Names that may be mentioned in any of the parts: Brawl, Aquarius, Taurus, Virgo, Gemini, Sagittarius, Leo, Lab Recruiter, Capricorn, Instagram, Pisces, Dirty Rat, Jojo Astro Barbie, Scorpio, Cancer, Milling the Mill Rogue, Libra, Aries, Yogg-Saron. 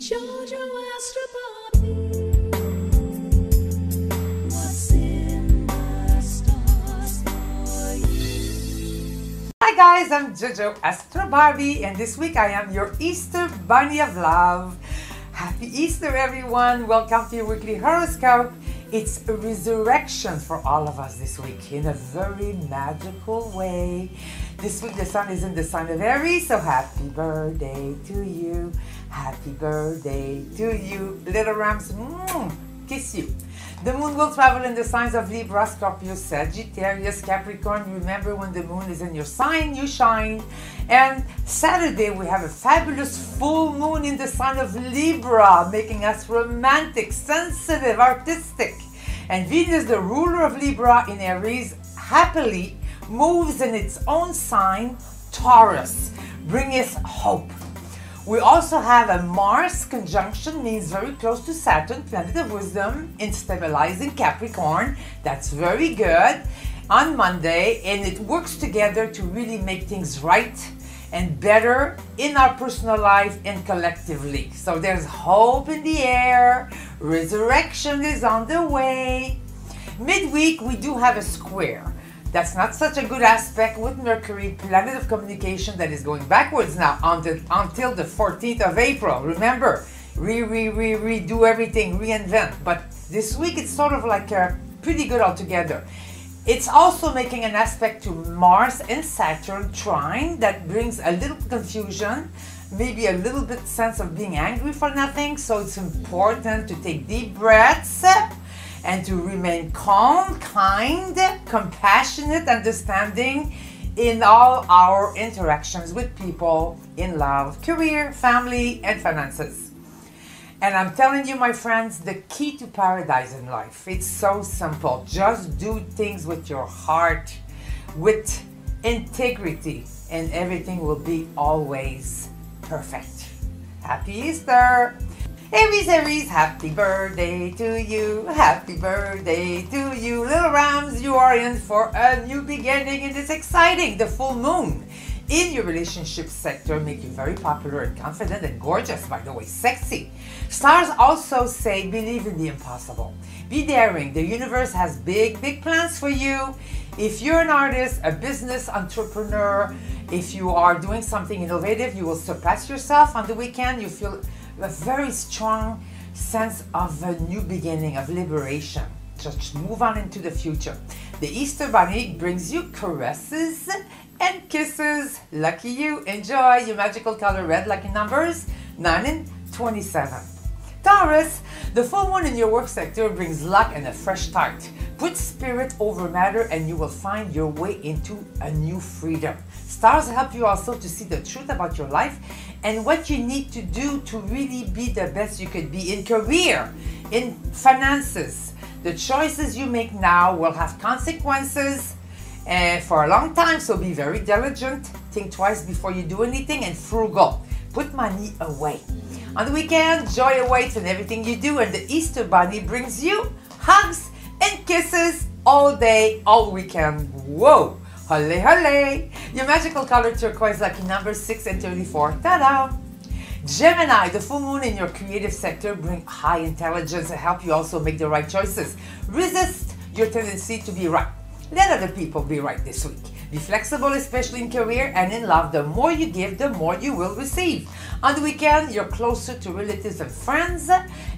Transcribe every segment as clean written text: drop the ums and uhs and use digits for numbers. Jojo Astro Barbie. What's in my stars for you? Hi guys, I'm Jojo Astro Barbie, and this week I am your Easter Bunny of Love. Happy Easter everyone, welcome to your weekly horoscope. It's a resurrection for all of us this week in a very magical way. This week the sun is in the sign of Aries, so happy birthday to you. Happy birthday to you, little rams. Kiss you. The moon will travel in the signs of Libra, Scorpio, Sagittarius, Capricorn. Remember, when the moon is in your sign, you shine. And Saturday, we have a fabulous full moon in the sign of Libra, making us romantic, sensitive, artistic. And Venus, the ruler of Libra in Aries, happily moves in its own sign, Taurus, bringing us hope. We also have a Mars conjunction, means very close to Saturn, planet of wisdom, in stabilizing Capricorn. That's very good on Monday, and it works together to really make things right and better in our personal life and collectively. So there's hope in the air, resurrection is on the way. Midweek, we do have a square. That's not such a good aspect with Mercury, planet of communication, that is going backwards now until the 14th of April. Remember, redo everything, reinvent. But this week it's sort of like a pretty good altogether. It's also making an aspect to Mars and Saturn trine that brings a little confusion, maybe a little bit sense of being angry for nothing. So it's important to take deep breaths and to remain calm, kind, compassionate, understanding in all our interactions with people, in love, career, family, and finances. And I'm telling you, my friends, the key to paradise in life, it's so simple. Just do things with your heart, with integrity, and everything will be always perfect. Happy Easter! Aries, Aries, happy birthday to you, happy birthday to you. Little rams, you are in for a new beginning, and it's exciting. The full moon in your relationship sector make you very popular and confident and gorgeous, by the way, sexy. Stars also say, believe in the impossible. Be daring. The universe has big, big plans for you. If you're an artist, a business entrepreneur, if you are doing something innovative, you will surpass yourself on the weekend. You feel a very strong sense of a new beginning, of liberation. Just move on into the future. The Easter Bunny brings you caresses and kisses. Lucky you. Enjoy your magical color red. Lucky numbers 9 and 27. Taurus, the full moon in your work sector brings luck and a fresh start. Put spirit over matter and you will find your way into a new freedom. Stars help you also to see the truth about your life and what you need to do to really be the best you could be in career, in finances. The choices you make now will have consequences for a long time, so be very diligent. Think twice before you do anything, and frugal. Put money away. On the weekend, joy awaits in everything you do, and the Easter Bunny brings you hugs and kisses all day, all weekend. Whoa! Hole, hole! Your magical color turquoise, lucky number 6 and 34. Ta-da! Gemini, the full moon in your creative sector brings high intelligence and help you also make the right choices. Resist your tendency to be right. Let other people be right this week. Be flexible, especially in career and in love. The more you give, the more you will receive. On the weekend, you're closer to relatives and friends,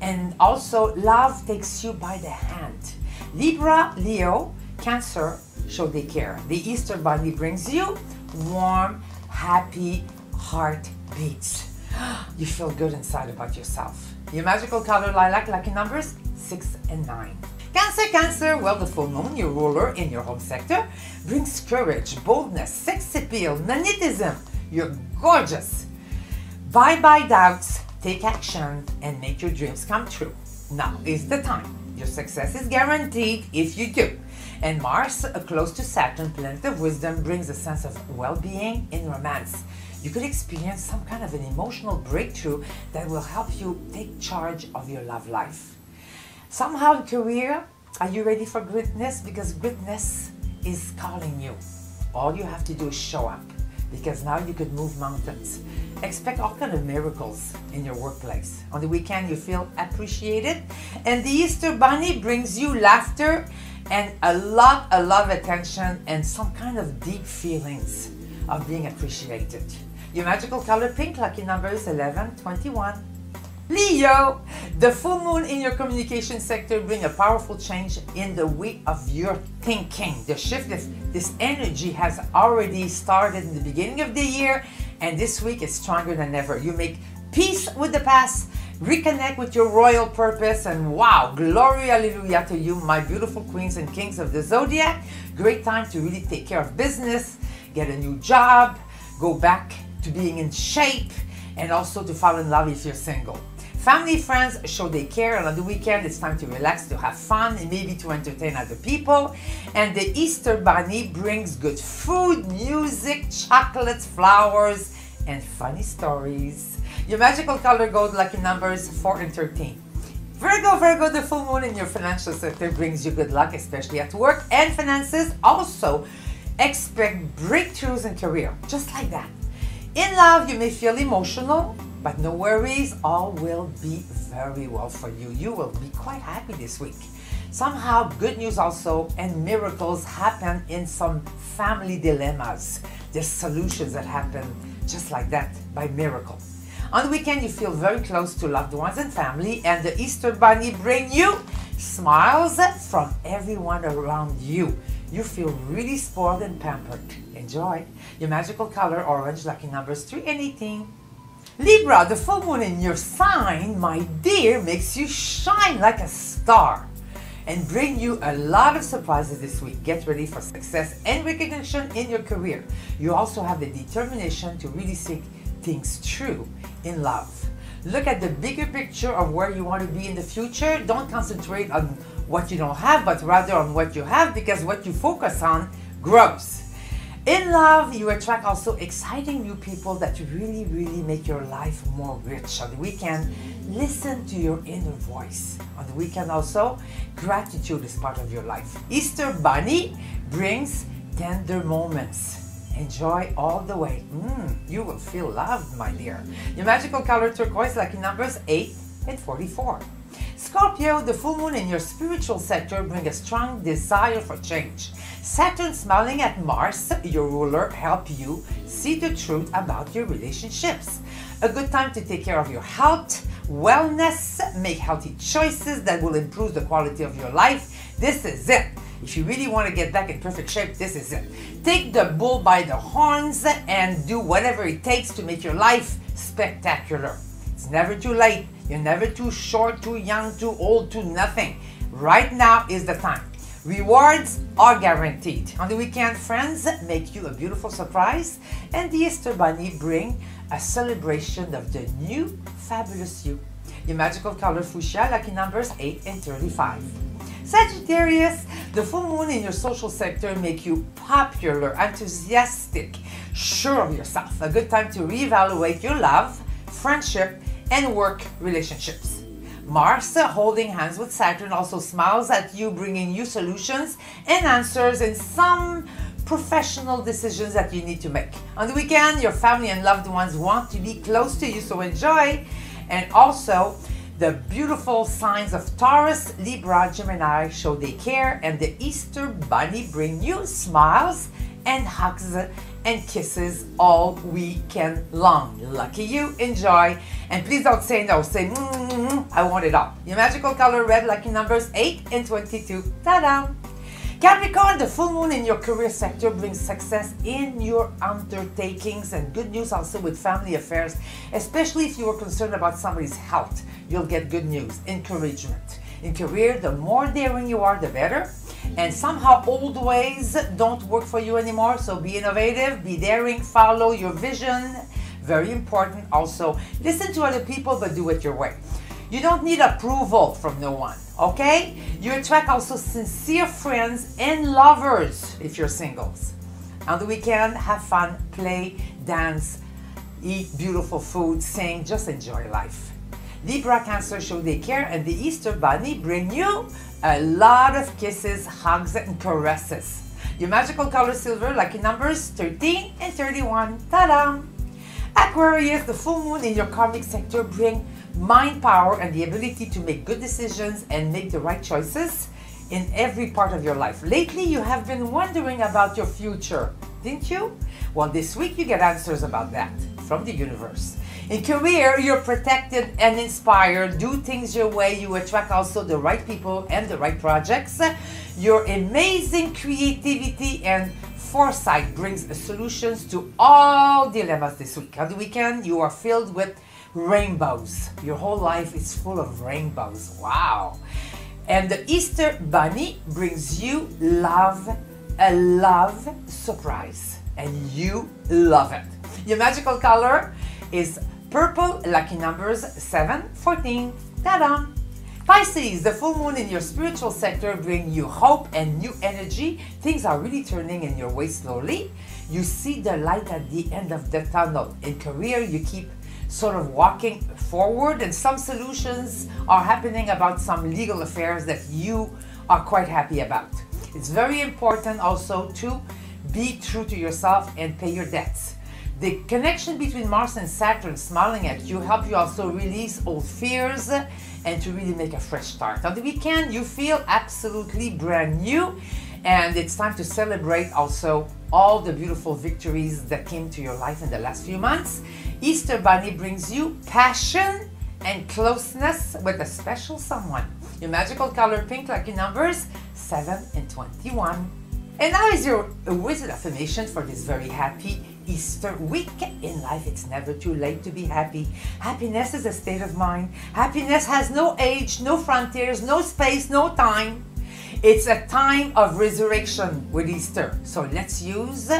and also love takes you by the hand. Libra, Leo, Cancer, show they care. The Easter Bunny brings you warm, happy heartbeats. You feel good inside about yourself. Your magical color lilac, lucky numbers 6 and 9. Cancer, Cancer, well, the full moon, your ruler in your home sector, brings courage, boldness, sex appeal, magnetism. You're gorgeous. Bye-bye doubts, take action, and make your dreams come true. Now is the time. Your success is guaranteed if you do. And Mars, close to Saturn, planet of wisdom, brings a sense of well-being in romance. You could experience some kind of an emotional breakthrough that will help you take charge of your love life. Somehow in career, are you ready for greatness? Because greatness is calling you. All you have to do is show up. because now you could move mountains. Expect all kinds of miracles in your workplace. On the weekend, you feel appreciated. And the Easter Bunny brings you laughter and a lot of attention and some kind of deep feelings of being appreciated. Your magical color pink, lucky number is 11, 21. Leo, the full moon in your communication sector brings a powerful change in the way of your thinking. The shift, this energy has already started in the beginning of the year, and this week is stronger than ever. You make peace with the past, reconnect with your royal purpose, and wow, glory, hallelujah to you, my beautiful queens and kings of the zodiac. Great time to really take care of business, get a new job, go back to being in shape, and also to fall in love if you're single. Family, friends show they care, and on the weekend it's time to relax, to have fun, and maybe to entertain other people. And the Easter Bunny brings good food, music, chocolates, flowers, and funny stories. Your magical color gold, lucky numbers 4 and 13. Virgo, the full moon in your financial sector brings you good luck, especially at work and finances. Also, expect breakthroughs in career, just like that. In love, you may feel emotional, but no worries, all will be very well for you. You will be quite happy this week. Somehow, good news also and miracles happen in some family dilemmas. There's solutions that happen just like that, by miracle. On the weekend, you feel very close to loved ones and family, and the Easter Bunny brings you smiles from everyone around you. You feel really spoiled and pampered. Enjoy. Your magical color, orange, lucky numbers 3 and 18. Libra, the full moon in your sign, my dear, makes you shine like a star and bring you a lot of surprises this week. Get ready for success and recognition in your career. You also have the determination to really seek things true in love. Look at the bigger picture of where you want to be in the future. Don't concentrate on what you don't have, but rather on what you have, because what you focus on grows. In love, you attract also exciting new people that really make your life more rich. On the weekend, listen to your inner voice. On the weekend also, gratitude is part of your life. Easter Bunny brings tender moments. Enjoy all the way. You will feel loved, my dear. Your magical color turquoise, lucky numbers 8 and 44. Scorpio, the full moon in your spiritual sector brings a strong desire for change. Saturn smiling at Mars, your ruler, helps you see the truth about your relationships. A good time to take care of your health, wellness, make healthy choices that will improve the quality of your life. This is it. If you really want to get back in perfect shape, this is it. Take the bull by the horns and do whatever it takes to make your life spectacular. It's never too late. You're never too short, too young, too old, too nothing. Right now is the time. Rewards are guaranteed. On the weekend, friends make you a beautiful surprise, and the Easter Bunny bring a celebration of the new fabulous you. Your magical color fuchsia, lucky numbers 8 and 35. Sagittarius, the full moon in your social sector make you popular, enthusiastic, sure of yourself. A good time to reevaluate your love, friendship, and work relationships. Mars, holding hands with Saturn, also smiles at you, bringing you solutions and answers in some professional decisions that you need to make. On the weekend, your family and loved ones want to be close to you, so enjoy. And also, the beautiful signs of Taurus, Libra, Gemini show they care, and the Easter Bunny bring you smiles and hugs and kisses all weekend long. Lucky you, enjoy. And please don't say no, say I want it all. Your magical color red, lucky numbers 8 and 22. Ta-da! Capricorn, the full moon in your career sector brings success in your undertakings and good news also with family affairs, especially if you are concerned about somebody's health. You'll get good news, encouragement. In career, the more daring you are, the better. And somehow old ways don't work for you anymore, so be innovative, be daring, follow your vision. Very important also. Listen to other people, but do it your way. You don't need approval from no one, okay? You attract also sincere friends and lovers if you're singles. On the weekend, have fun, play, dance, eat beautiful food, sing, just enjoy life. Libra, Cancer show they care, and the Easter Bunny bring you a lot of kisses, hugs, and caresses. Your magical color silver, lucky numbers 13 and 31. Ta-da! Aquarius, the full moon in your karmic sector bring mind power and the ability to make good decisions and make the right choices in every part of your life. Lately, you have been wondering about your future, didn't you? Well, this week you get answers about that from the universe. In career, you're protected and inspired. Do things your way. You attract also the right people and the right projects. Your amazing creativity and foresight brings solutions to all dilemmas this week. On the weekend, you are filled with rainbows. Your whole life is full of rainbows. Wow. And the Easter bunny brings you love, a love surprise. And you love it. Your magical color is purple, lucky numbers 7, 14, ta-da! Pisces, the full moon in your spiritual sector brings you hope and new energy. Things are really turning in your way slowly. You see the light at the end of the tunnel. In career, you keep sort of walking forward and some solutions are happening about some legal affairs that you are quite happy about. It's very important also to be true to yourself and pay your debts. The connection between Mars and Saturn smiling at you help you also release old fears and to really make a fresh start. On the weekend, you feel absolutely brand new and it's time to celebrate also all the beautiful victories that came to your life in the last few months. Easter bunny brings you passion and closeness with a special someone. Your magical color pink, lucky numbers 7 and 21. And now is your wizard affirmation for this very happy Easter week. In life, it's never too late to be happy. Happiness is a state of mind. Happiness has no age, no frontiers, no space, no time. It's a time of resurrection with Easter. So let's use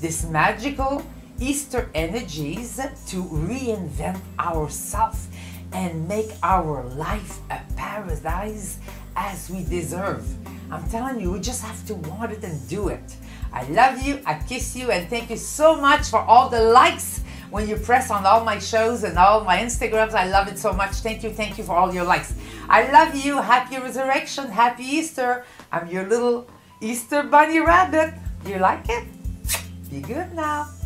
this magical Easter energies to reinvent ourselves and make our life a paradise as we deserve. I'm telling you, we just have to want it and do it. I love you, I kiss you, and thank you so much for all the likes when you press on all my shows and all my Instagrams. I love it so much. Thank you for all your likes. I love you. Happy resurrection. Happy Easter. I'm your little Easter bunny rabbit. Do you like it? Be good now.